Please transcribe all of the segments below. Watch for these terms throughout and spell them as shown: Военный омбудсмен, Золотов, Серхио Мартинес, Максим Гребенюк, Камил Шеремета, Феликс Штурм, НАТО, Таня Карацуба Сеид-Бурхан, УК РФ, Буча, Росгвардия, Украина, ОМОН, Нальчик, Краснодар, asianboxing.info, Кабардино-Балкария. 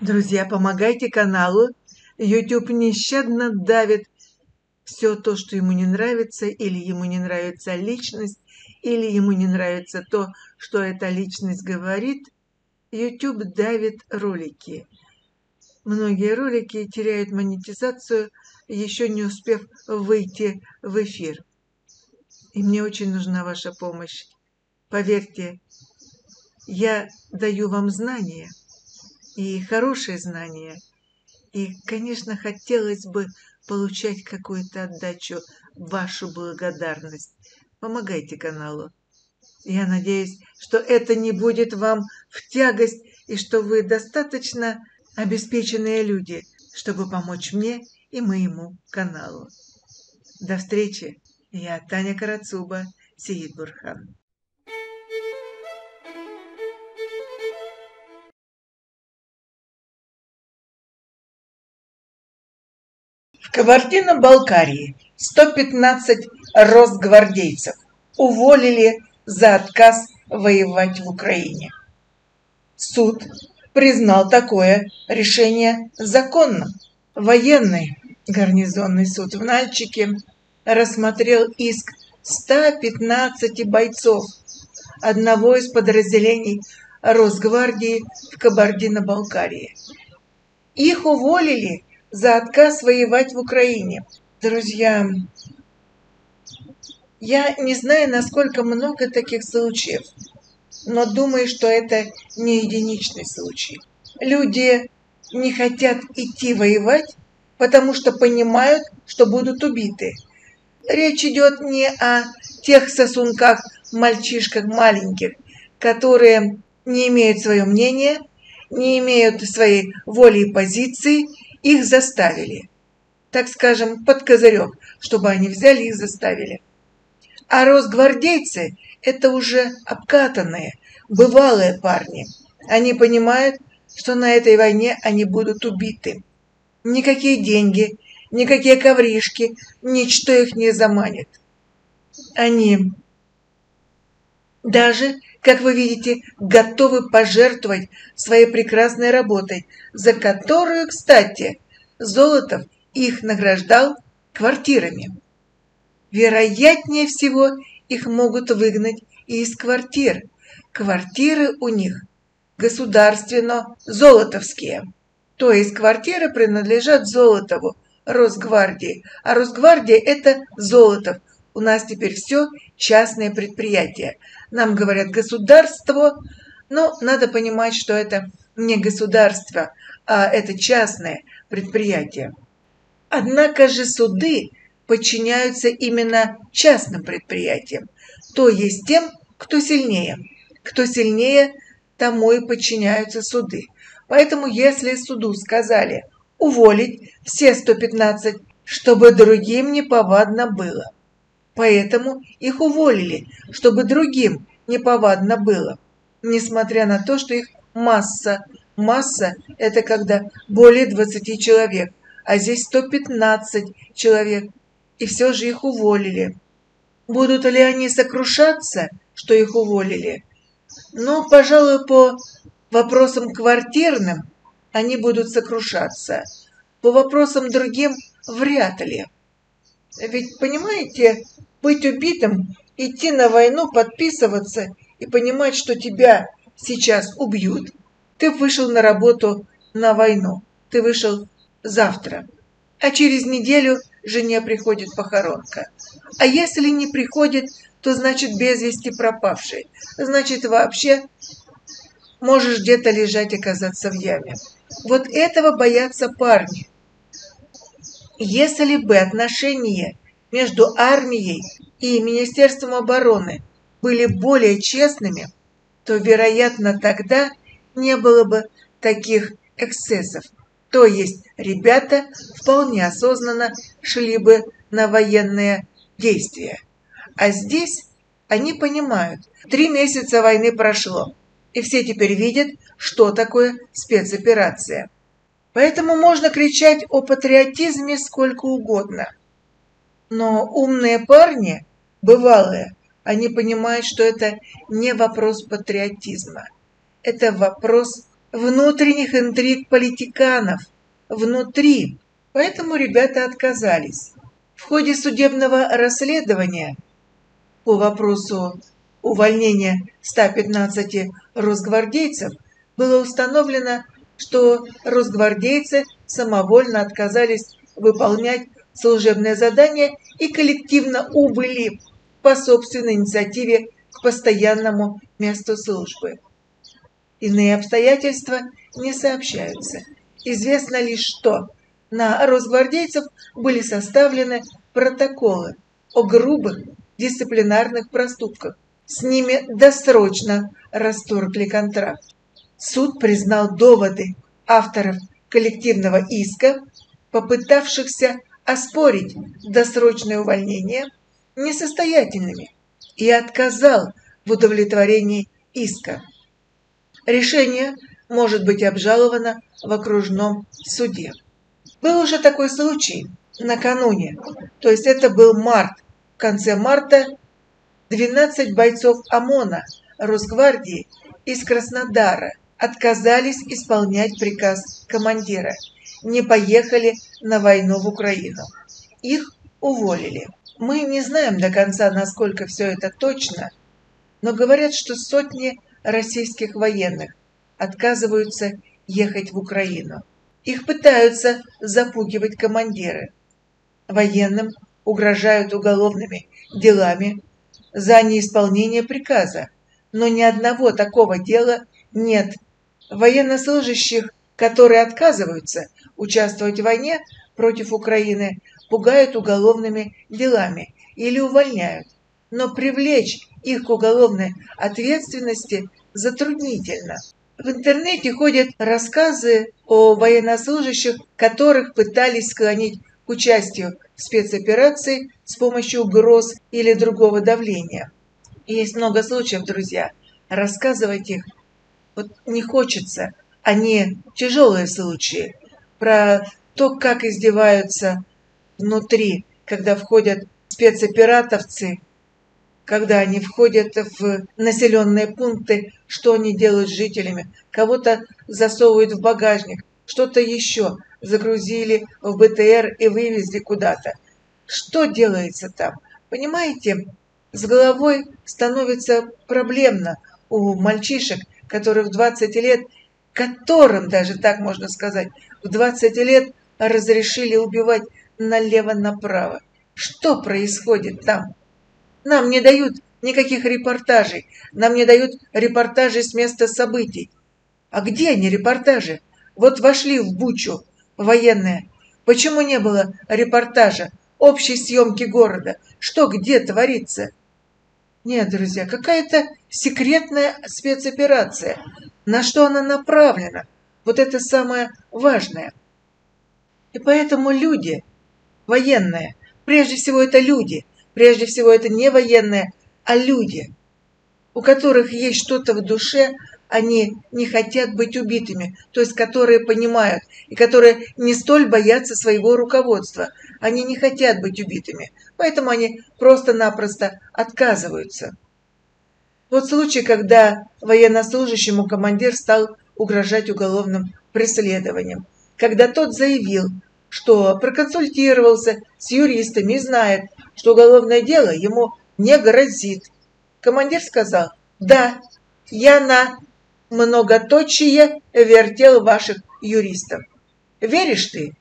Друзья, помогайте каналу. YouTube нещадно давит все то, что ему не нравится, или ему не нравится личность, или ему не нравится то, что эта личность говорит. YouTube давит ролики. Многие ролики теряют монетизацию, еще не успев выйти в эфир. И мне очень нужна ваша помощь. Поверьте, я даю вам знания, и хорошие знания. И, конечно, хотелось бы получать какую-то отдачу, вашу благодарность. Помогайте каналу. Я надеюсь, что это не будет вам в тягость, и что вы достаточно обеспеченные люди, чтобы помочь мне и моему каналу. До встречи. Я Таня Карацуба Сеид-Бурхан. В Кабардино-Балкарии 115 росгвардейцев уволили за отказ воевать в Украине. Суд признал такое решение законным. Военный гарнизонный суд в Нальчике рассмотрел иск 115 бойцов одного из подразделений Росгвардии в Кабардино-Балкарии. Их уволили за отказ воевать в Украине. Друзья, я не знаю, насколько много таких случаев, но думаю, что это не единичный случай. Люди не хотят идти воевать, потому что понимают, что будут убиты. Речь идет не о тех сосунках, мальчишках маленьких, которые не имеют свое мнение, не имеют своей воли и позиции. Их заставили, так скажем, под козырек, чтобы они взяли их заставили. А росгвардейцы – это уже обкатанные, бывалые парни. Они понимают, что на этой войне они будут убиты. Никакие деньги, никакие ковришки, ничто их не заманит. Они даже, как вы видите, готовы пожертвовать своей прекрасной работой, за которую, кстати, Золотов их награждал квартирами. Вероятнее всего, их могут выгнать и из квартир. Квартиры у них государственно-золотовские. То есть квартиры принадлежат Золотову, Росгвардии. А Росгвардия – это Золотов. У нас теперь все частные предприятия. Нам говорят государство, но надо понимать, что это не государство, а это частное предприятие. Однако же суды подчиняются именно частным предприятиям, то есть тем, кто сильнее. Кто сильнее, тому и подчиняются суды. Поэтому если суду сказали уволить все 115, чтобы другим неповадно было. Поэтому их уволили, чтобы другим неповадно было. Несмотря на то, что их масса. Масса – это когда более 20 человек, а здесь 115 человек. И все же их уволили. Будут ли они сокрушаться, что их уволили? Но, пожалуй, по вопросам квартирным они будут сокрушаться. По вопросам другим вряд ли. Ведь, понимаете, быть убитым, идти на войну, подписываться и понимать, что тебя сейчас убьют. Ты вышел на работу на войну, ты вышел завтра, а через неделю жене приходит похоронка. А если не приходит, то значит без вести пропавший. Значит вообще можешь где-то лежать и оказаться в яме. Вот этого боятся парни. Если бы отношения между армией и Министерством обороны были более честными, то, вероятно, тогда не было бы таких эксцессов. То есть ребята вполне осознанно шли бы на военные действия. А здесь они понимают, 3 месяца войны прошло, и все теперь видят, что такое спецоперация. Поэтому можно кричать о патриотизме сколько угодно. Но умные парни, бывалые, они понимают, что это не вопрос патриотизма. Это вопрос внутренних интриг политиканов внутри, поэтому ребята отказались. В ходе судебного расследования по вопросу увольнения 115 росгвардейцев было установлено, что росгвардейцы самовольно отказались выполнять служебное задание и коллективно убыли по собственной инициативе к постоянному месту службы. Иные обстоятельства не сообщаются. Известно лишь, что на росгвардейцев были составлены протоколы о грубых дисциплинарных проступках. С ними досрочно расторгли контракт. Суд признал доводы авторов коллективного иска, попытавшихся оспорить досрочное увольнение, несостоятельными и отказал в удовлетворении иска. Решение может быть обжаловано в окружном суде. Был уже такой случай накануне, то есть это был март. В конце марта 12 бойцов ОМОНа Росгвардии из Краснодара отказались исполнять приказ командира, не поехали на войну в Украину. Их уволили. Мы не знаем до конца, насколько все это точно, но говорят, что сотни российских военных отказываются ехать в Украину. Их пытаются запугивать командиры. Военным угрожают уголовными делами за неисполнение приказа, но ни одного такого дела нет. Военнослужащих, которые отказываются участвовать в войне против Украины, пугают уголовными делами или увольняют, но привлечь их к уголовной ответственности затруднительно. В интернете ходят рассказы о военнослужащих, которых пытались склонить к участию в спецоперации с помощью угроз или другого давления. Есть много случаев, друзья, рассказывать их вот не хочется. Они тяжелые случаи, про то, как издеваются внутри, когда входят спецоператовцы, когда они входят в населенные пункты, что они делают с жителями, кого-то засовывают в багажник, что-то еще загрузили в БТР и вывезли куда-то. Что делается там? Понимаете, с головой становится проблемно у мальчишек, которые в 20 лет, которым даже так можно сказать, в 20 лет разрешили убивать налево-направо. Что происходит там? Нам не дают никаких репортажей. Нам не дают репортажей с места событий. А где они, репортажи? Вот вошли в Бучу военные. Почему не было репортажа, общей съемки города? Что где творится? Нет, друзья, какая-то секретная спецоперация. На что она направлена? Вот это самое важное. И поэтому люди... Военные. Прежде всего это люди. Прежде всего это не военные, а люди, у которых есть что-то в душе, они не хотят быть убитыми, то есть которые понимают и которые не столь боятся своего руководства. Они не хотят быть убитыми, поэтому они просто-напросто отказываются. Вот случай, когда военнослужащему командир стал угрожать уголовным преследованием, когда тот заявил, что проконсультировался с юристами и знает, что уголовное дело ему не грозит. Командир сказал: да, я на многоточие вертел ваших юристов. Веришь ты?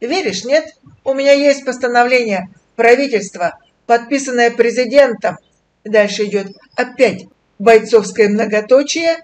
Веришь, нет? У меня есть постановление правительства, подписанное президентом. Дальше идет опять бойцовское многоточие.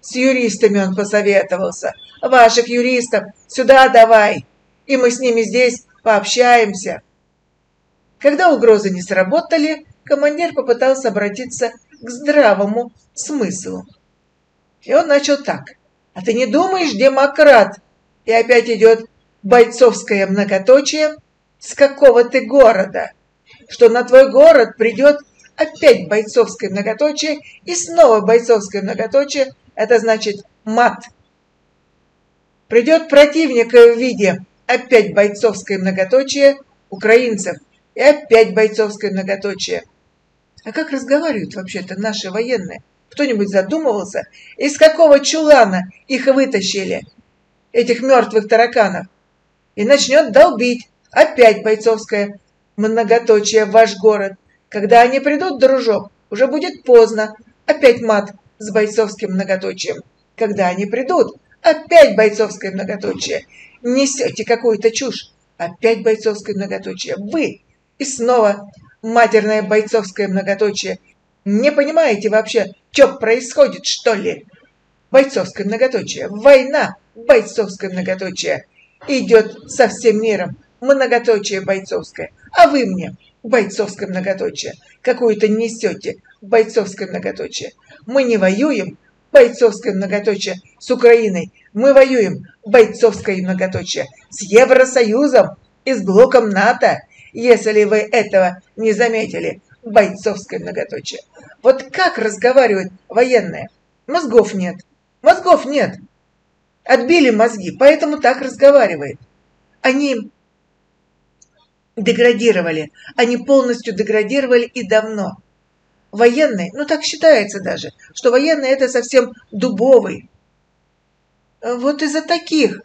С юристами он посоветовался. Ваших юристов сюда давай. И мы с ними здесь пообщаемся. Когда угрозы не сработали, командир попытался обратиться к здравому смыслу. И он начал так: а ты не думаешь, демократ? И опять идет бойцовское многоточие. С какого ты города? Что на твой город придет опять бойцовское многоточие и снова бойцовское многоточие. Это значит мат. Придет противник в виде... Опять бойцовское многоточие украинцев. И опять бойцовское многоточие. А как разговаривают вообще-то наши военные? кто-нибудь задумывался, из какого чулана их вытащили, этих мертвых тараканов, и начнет долбить опять бойцовское многоточие в ваш город. Когда они придут, дружок, уже будет поздно. Опять мат с бойцовским многоточием. Когда они придут, опять бойцовское многоточие. Несете какую-то чушь. Опять бойцовское многоточие. Вы и снова матерное бойцовское многоточие. Не понимаете вообще, что происходит, что ли? Бойцовское многоточие. Война, бойцовское многоточие. Идет со всем миром. Многоточие бойцовское. А вы мне бойцовское многоточие. Какую-то несете бойцовское многоточие. Мы не воюем, бойцовское многоточие, с Украиной. Мы воюем, бойцовское многоточие, с Евросоюзом и с блоком НАТО. Если вы этого не заметили, бойцовское многоточие. Вот как разговаривают военные? Мозгов нет. Мозгов нет. Отбили мозги, поэтому так разговаривает. Они деградировали. Они полностью деградировали и давно. Военный, ну так считается даже, что военный это совсем дубовый. Вот из-за таких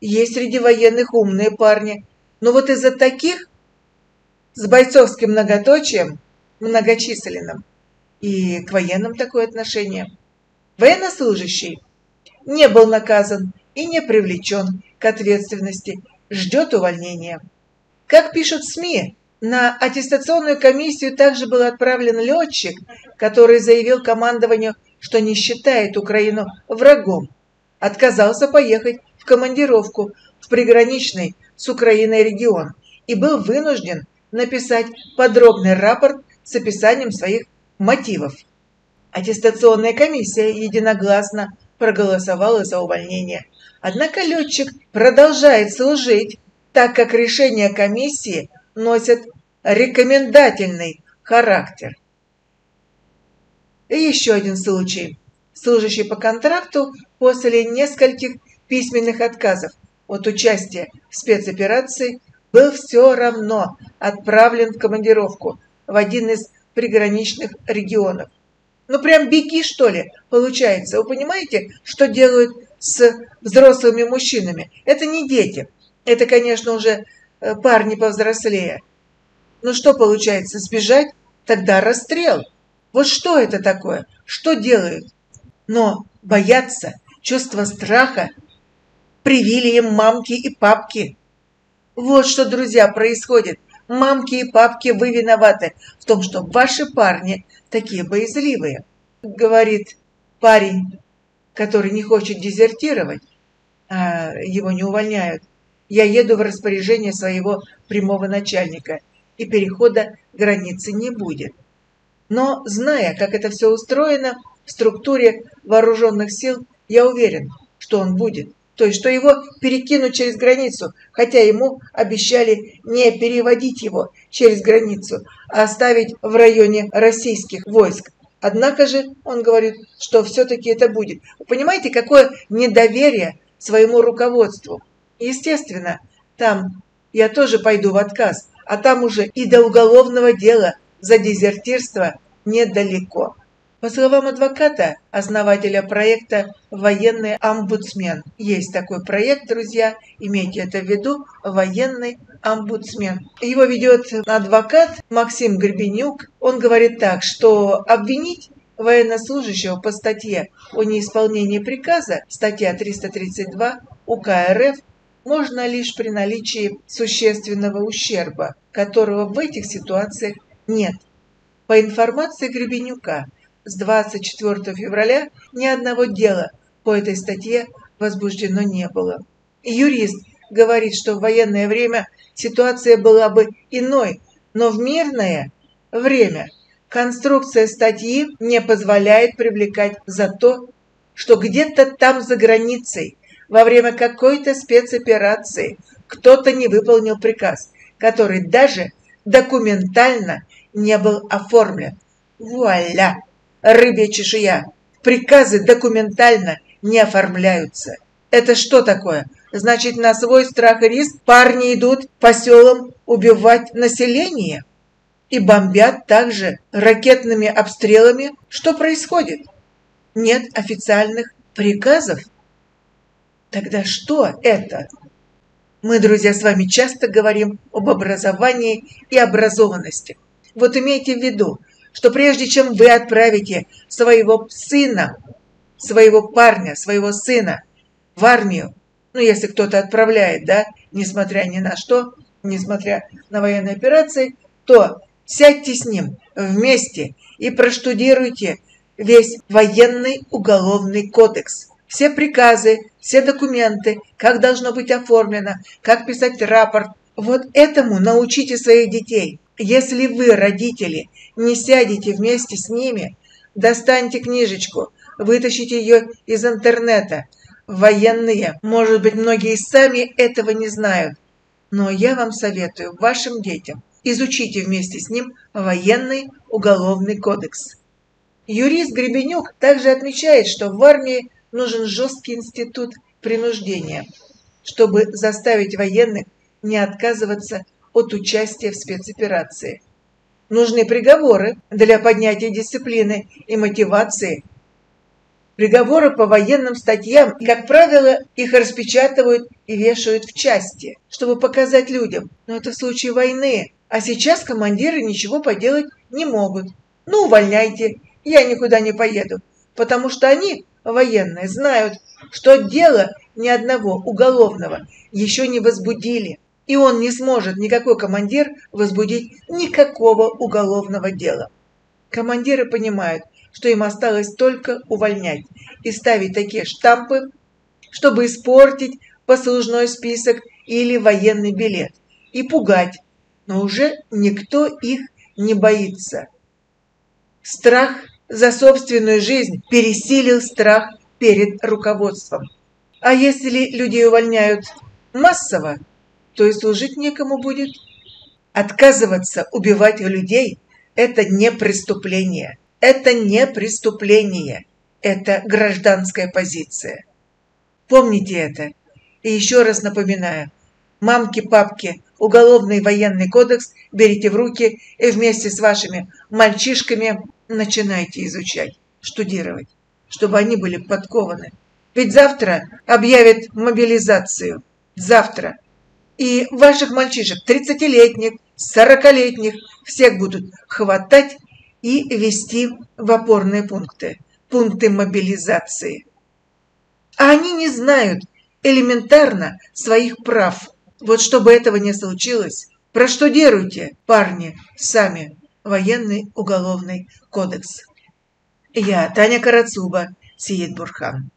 есть среди военных умные парни. Но вот из-за таких с бойцовским многоточием, многочисленным, и к военным такое отношение. Военнослужащий не был наказан и не привлечен к ответственности, ждет увольнения. Как пишут СМИ, на аттестационную комиссию также был отправлен летчик, который заявил командованию, что не считает Украину врагом. Отказался поехать в командировку в приграничный с Украиной регион и был вынужден написать подробный рапорт с описанием своих мотивов. Аттестационная комиссия единогласно проголосовала за увольнение. Однако летчик продолжает служить, так как решения комиссии носят рекомендательный характер. И еще один случай. Служащий по контракту после нескольких письменных отказов от участия в спецоперации был все равно отправлен в командировку в один из приграничных регионов. Ну прям беги, что ли, получается. Вы понимаете, что делают с взрослыми мужчинами? Это не дети. Это, конечно, уже парни повзрослее. Ну что получается, сбежать? Тогда расстрел. Вот что это такое? Что делают? Но боятся, чувство страха привили им мамки и папки. Вот что, друзья, происходит. Мамки и папки, вы виноваты в том, что ваши парни такие боязливые, говорит парень, который не хочет дезертировать, а его не увольняют. Я еду в распоряжение своего прямого начальника, и перехода границы не будет. Но, зная, как это все устроено, в структуре вооруженных сил, я уверен, что он будет. То есть, что его перекинут через границу, хотя ему обещали не переводить его через границу, а оставить в районе российских войск. Однако же он говорит, что все-таки это будет. Вы понимаете, какое недоверие своему руководству? Естественно, там я тоже пойду в отказ, а там уже и до уголовного дела за дезертирство недалеко. По словам адвоката, основателя проекта «Военный омбудсмен». Есть такой проект, друзья, имейте это в виду, «Военный омбудсмен». Его ведет адвокат Максим Гребенюк. Он говорит так, что обвинить военнослужащего по статье о неисполнении приказа, статья 332 УК РФ, можно лишь при наличии существенного ущерба, которого в этих ситуациях нет. По информации Гребенюка, с 24 февраля ни одного дела по этой статье возбуждено не было. Юрист говорит, что в военное время ситуация была бы иной, но в мирное время конструкция статьи не позволяет привлекать за то, что где-то там за границей во время какой-то спецоперации кто-то не выполнил приказ, который даже документально не был оформлен. Вуаля! Рыбья чешуя! Приказы документально не оформляются. Это что такое? Значит, на свой страх и риск парни идут по селам убивать население? и бомбят также ракетными обстрелами. Что происходит? Нет официальных приказов? Тогда что это? Мы, друзья, с вами часто говорим об образовании и образованности. Вот имейте в виду, что прежде чем вы отправите своего сына в армию, ну, если кто-то отправляет, да, несмотря ни на что, несмотря на военные операции, то сядьте с ним вместе и проштудируйте весь военный уголовный кодекс. Все приказы, все документы, как должно быть оформлено, как писать рапорт. Вот этому научите своих детей. Если вы, родители, не сядете вместе с ними, достаньте книжечку, вытащите ее из интернета. Военные, может быть, многие сами этого не знают, но я вам советую, вашим детям, изучите вместе с ним военный уголовный кодекс. Юрист Гребенюк также отмечает, что в армии нужен жесткий институт принуждения, чтобы заставить военных не отказываться от участия в спецоперации. Нужны приговоры для поднятия дисциплины и мотивации. Приговоры по военным статьям, как правило, их распечатывают и вешают в части, чтобы показать людям. Но это в случае войны. А сейчас командиры ничего поделать не могут. Ну, увольняйте, я никуда не поеду. Потому что они, военные, знают, что дело ни одного уголовного еще не возбудили. И он не сможет, никакой командир, возбудить никакого уголовного дела. Командиры понимают, что им осталось только увольнять и ставить такие штампы, чтобы испортить послужной список или военный билет, и пугать, но уже никто их не боится. Страх за собственную жизнь пересилил страх перед руководством. А если людей увольняют массово, то и служить некому будет. Отказываться убивать людей – это не преступление. Это не преступление. Это гражданская позиция. Помните это. И еще раз напоминаю. Мамки, папки, уголовный военный кодекс берите в руки и вместе с вашими мальчишками начинайте изучать, штудировать, чтобы они были подкованы. Ведь завтра объявят мобилизацию. Завтра. И ваших мальчишек, 30-летних, 40-летних, всех будут хватать и вести в опорные пункты, пункты мобилизации. А они не знают элементарно своих прав. Вот чтобы этого не случилось, проштудируйте, парни, сами военный уголовный кодекс. Я Таня Карацуба Сеид-Бурхан.